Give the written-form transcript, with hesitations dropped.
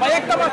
Bayakta bak.